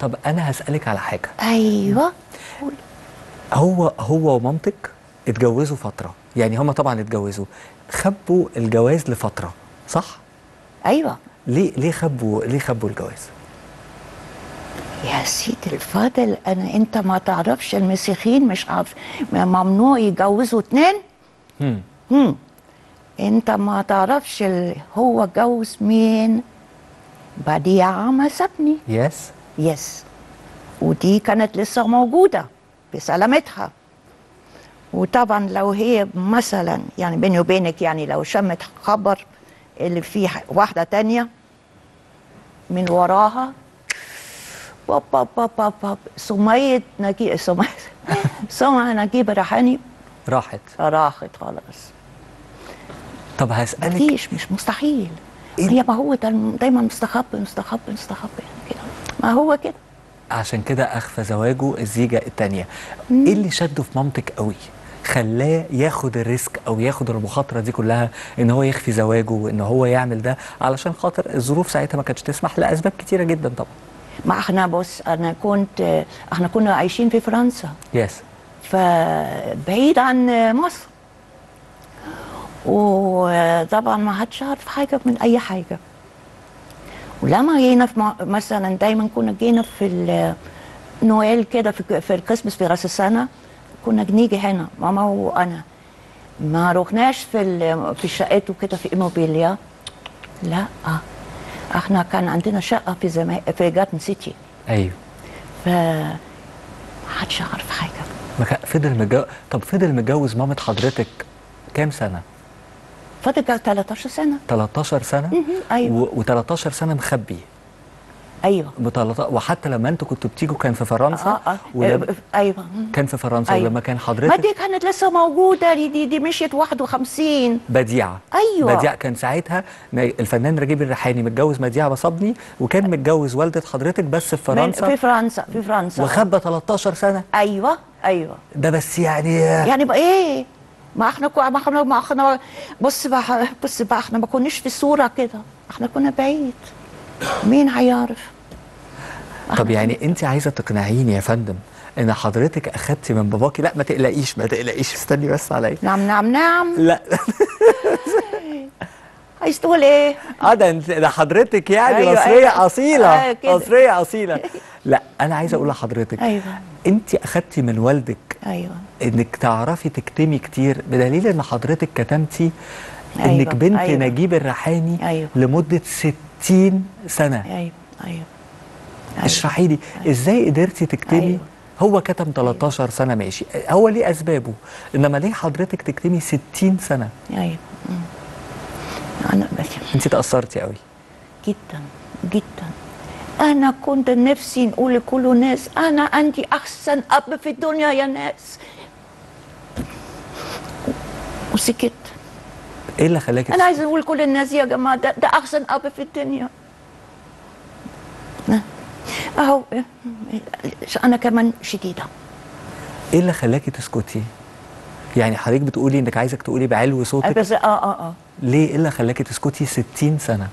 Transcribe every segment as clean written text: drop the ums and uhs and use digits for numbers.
طب انا هسالك على حاجه. ايوه قولي. هو ومامتك اتجوزوا فتره، يعني هما طبعا اتجوزوا، خبوا الجواز لفتره، صح؟ ايوه. ليه خبوا الجواز؟ يا سيدي الفاضل، انت ما تعرفش المسيحيين مش عارف ممنوع يجوزوا اتنين؟ انت ما تعرفش هو اتجوز مين؟ بديعة ما سابني. يس ودي كانت لسه موجودة بسلامتها. وطبعا لو هي مثلا، يعني بيني وبينك، يعني لو شمت خبر اللي فيه واحدة تانية من وراها، باب باب باب باب باب، سمعة نجيب الريحاني راحت خلاص. طب هسألك، مش مستحيل. هي ما هو دايما مستخبي كده، ما هو كده، عشان كده اخفى زواجه الزيجه الثانيه. ايه اللي شده في مامتك قوي خلاه ياخد الريسك او ياخد المخاطره دي كلها، ان هو يخفي زواجه وان هو يعمل ده؟ علشان خاطر الظروف ساعتها ما كانتش تسمح، لاسباب كتيره جدا طبعا. ما احنا بص، احنا كنا عايشين في فرنسا، فبعيد عن مصر، وطبعا ما حدش عارف حاجه من اي حاجه. ولما جينا في مثلا دايما كنا جينا في نويل كده، في الكريسماس، في راس السنه، كنا نيجي هنا ماما وانا. ما رحناش في شقته كده في إيموبيليا، لا، احنا كان عندنا شقه في جاتن سيتي. ايوه. ف محدش عارف حاجه. فضل متجوز مامة حضرتك كام سنه؟ فاضل 13 سنة. 13 سنة؟ ايوه. و13 سنة مخبي. ايوه. وحتى لما انتوا كنتوا بتيجوا كان في فرنسا. ايوه. كان في فرنسا. أيوة. ولما كان حضرتك، ما دي كانت لسه موجودة، دي مشيت 51. بديعة. ايوه. بديعة كان ساعتها الفنان نجيب الريحاني متجوز بديعة بصبني، وكان متجوز والدة حضرتك بس في فرنسا. في فرنسا. وخبى 13 سنة. ايوه. ده بس يعني بقى ايه؟ ما احنا بص بقى احنا ما كناش في صوره كده، احنا كنا بعيد، مين هيعرف؟ طب يعني انت عايزه تقنعيني يا فندم ان حضرتك اخدتي من باباكي؟ لا ما تقلقيش، استني بس عليا. نعم. لا عايز تقول ايه؟ ده حضرتك يعني مصريه اصيله. مصريه اصيله. لا انا عايزه اقول لحضرتك، ايوه، انت اخدتي من والدك، ايوه، انك تعرفي تكتمي كتير، بدليل ان حضرتك كتمتي انك بنت نجيب الريحاني لمده 60 سنه. ايوه. اشرحي لي ازاي قدرتي تكتمي؟ هو كتم 13 سنه، ماشي، هو ليه اسبابه، انما ليه حضرتك تكتمي 60 سنه؟ ايوه. انا بس انت تاثرتي قوي جدا. أنا كنت نفسي نقول لكل الناس أنا عندي أحسن أب في الدنيا يا ناس، وسكت. إيه اللي خلاكي؟ أنا عايزة أقول لكل الناس يا جماعة ده أحسن أب في الدنيا. أهو أنا كمان شديدة. إيه اللي خلاكي تسكتي؟ يعني حضرتك بتقولي إنك عايزك تقولي بعلو صوتك بس. ليه؟ إيه اللي خلاكي تسكتي 60 سنة؟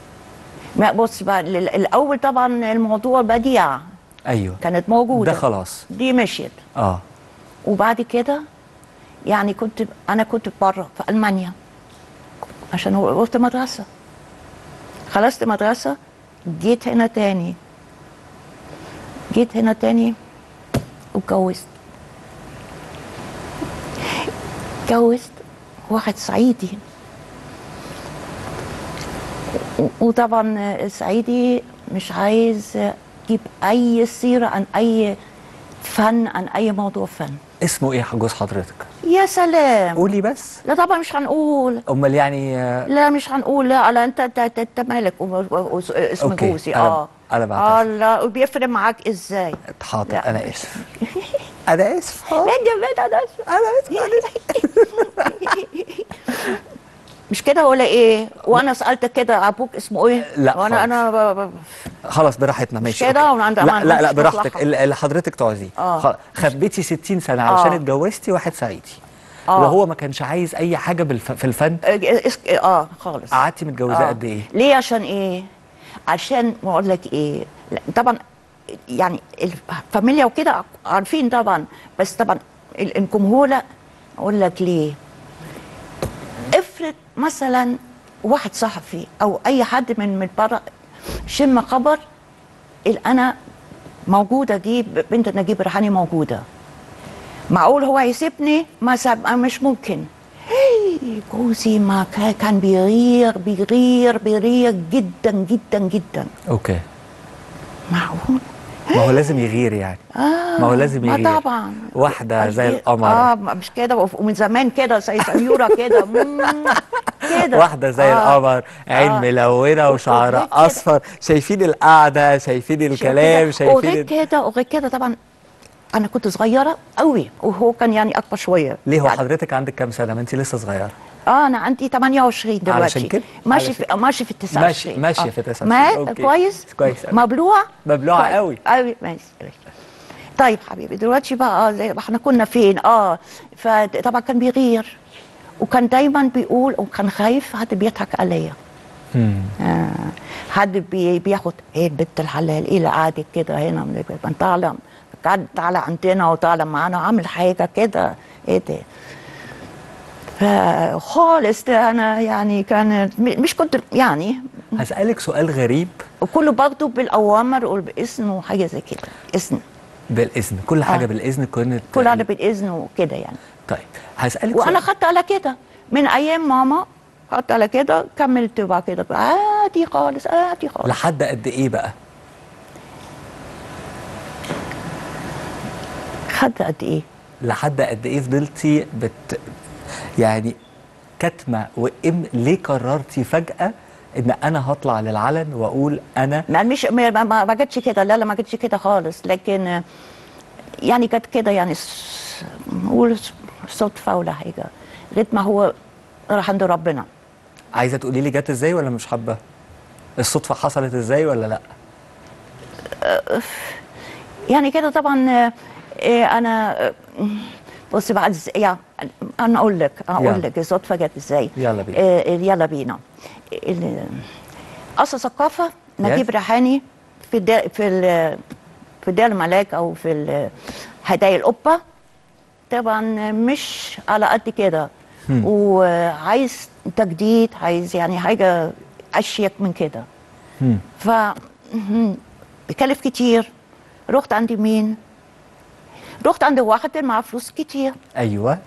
ما بص بقى، الاول طبعا الموضوع بديع، ايوه، كانت موجوده، ده خلاص دي مشيت. وبعد كده يعني انا كنت بره في المانيا، عشان وقفت مدرسه، خلصت مدرسه، جيت هنا تاني اتجوزت واحد صعيدي، وطبعا الصعيدي مش عايز يجيب اي سيره عن اي فن، عن اي موضوع فن. اسمه ايه جوز حضرتك؟ يا سلام، قولي بس. لا طبعا مش هنقول. امال يعني؟ لا مش هنقول. لا على انت مالك اسم جوزي. انا بعتذر. الله، وبيفرق معاك ازاي؟ حاضر، انا اسف. انا اسف حاضر. انا اسف مش كده ولا ايه؟ وانا سالتك كده ابوك اسمه ايه؟ لا وانا انا خلاص براحتنا، ماشي كده. لا براحتك، اللي حضرتك تعوزيه. خبيتي 60 سنه علشان اتجوزتي واحد صعيدي، وهو ما كانش عايز اي حاجه في الفن. خالص. قعدتي متجوزاه قد ايه؟ ليه؟ عشان ايه؟ عشان ما اقول لك ايه، طبعا يعني الفاميليا وكده عارفين طبعا، بس طبعا الجمهور اقول لك ليه. افرض مثلا واحد صحفي او اي حد من بره شم خبر انا موجوده دي بنت نجيب الريحاني موجوده، معقول هو هيسيبني؟ ما مش ممكن. جوزي ما كان بيغير جدا جدا جدا. اوكي معقول؟ ما هو لازم يغير يعني. ما هو لازم يغير. طبعا واحده زي القمر. مش كده، ومن زمان كده زي سيوره كده كده واحده زي القمر، عين ملونه وشعرها اصفر، شايفين القعده، شايفين الكلام، شايفين وغير كده طبعا. انا كنت صغيره قوي وهو كان يعني اكبر شويه. ليه هو يعني حضرتك عندك كام سنه؟ ما انت لسه صغيره. انا عندي 28 دلوقتي. عشان كده ماشي في 29. ماشي في 29. كويس مبلوعه قوي. ماشي. طيب حبيبي دلوقتي بقى زي احنا كنا فين؟ فطبعا كان بيغير وكان دايما بيقول، وكان خايف حد بيضحك عليا. حد بياخد ايه البت الحلال، ايه اللي قعدت كده هنا من طالع تعالى عندنا وطالع معانا وعامل حاجه كده ايه ده. فخالص انا يعني كانت مش كنت يعني. هسألك سؤال غريب، وكله برضه بالاوامر وباذن وحاجه زي كده. بالاذن كل حاجه بالاذن، كنت كل حاجه بالاذن وكده يعني. طيب هسألك وانا خدت على كده من ايام ماما، خدت على كده كملت بقى كده عادي خالص عادي خالص. لحد قد ايه بقى؟ لحد قد ايه فضلتي يعني كاتمه وام؟ ليه قررتي فجأه ان انا هطلع للعلن واقول انا؟ ما جتش كده، لا ما جتش كده خالص، لكن يعني جت كده يعني نقول صدفه ولا حاجه، لغايه ما هو راح عند ربنا. عايزه تقولي لي جت ازاي ولا مش حابه؟ الصدفه حصلت ازاي ولا لا؟ يعني كده طبعا. انا بصي بعد يعني انا اقول لك الصدفه جت ازاي. يلا بينا. يلا بينا. اسس الثقافه نجيب الريحاني في دير الملاك او في هدايا القبه. طبعا مش على قد كده وعايز تجديد، عايز يعني حاجه اشيك من كده. ف بيكلف كتير. رحت عند مين؟ رحت عند واحد مع فلوس كتير. ايوه.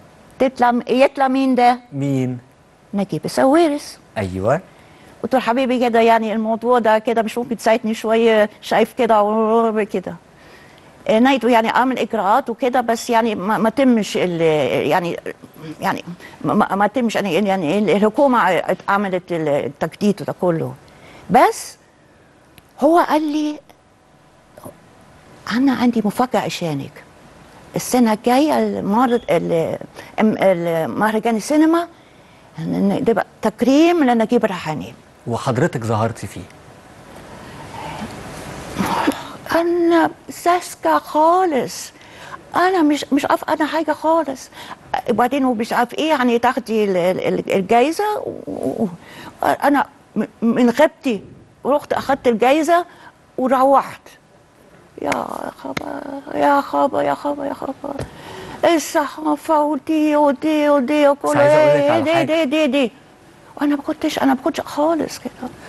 يطلع مين ده؟ مين؟ نجيب ساويرس. ايوه. قلت له حبيبي كده يعني الموضوع ده كده مش ممكن تساعدني شويه؟ شايف كده وكده نايته يعني اعمل اجراءات وكده، بس يعني ما تمش يعني ما تمش يعني الحكومه عملت التجديد وده كله. بس هو قال لي انا عندي مفاجاه عشانك السنه الجايه، مهرجان السينما ده تكريم لنجيب الريحاني. وحضرتك ظهرتي فيه؟ انا ساذجه خالص، انا مش عارفه انا حاجه خالص. وبعدين ومش عارف ايه يعني تاخدي الجايزه. انا من غبتي رحت اخدت الجايزه وروحت. يا خبر الصحافه ودي وكل دي. وانا ما كنتش خالص كده.